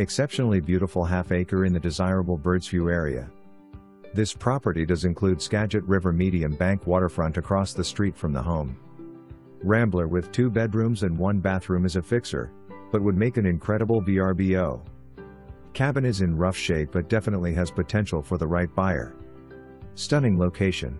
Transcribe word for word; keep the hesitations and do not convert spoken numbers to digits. Exceptionally beautiful half-acre in the desirable Birdsview area. This property does include Skagit River medium bank waterfront across the street from the home. Rambler with two bedrooms and one bathroom is a fixer, but would make an incredible V R B O. Cabin is in rough shape but definitely has potential for the right buyer. Stunning location.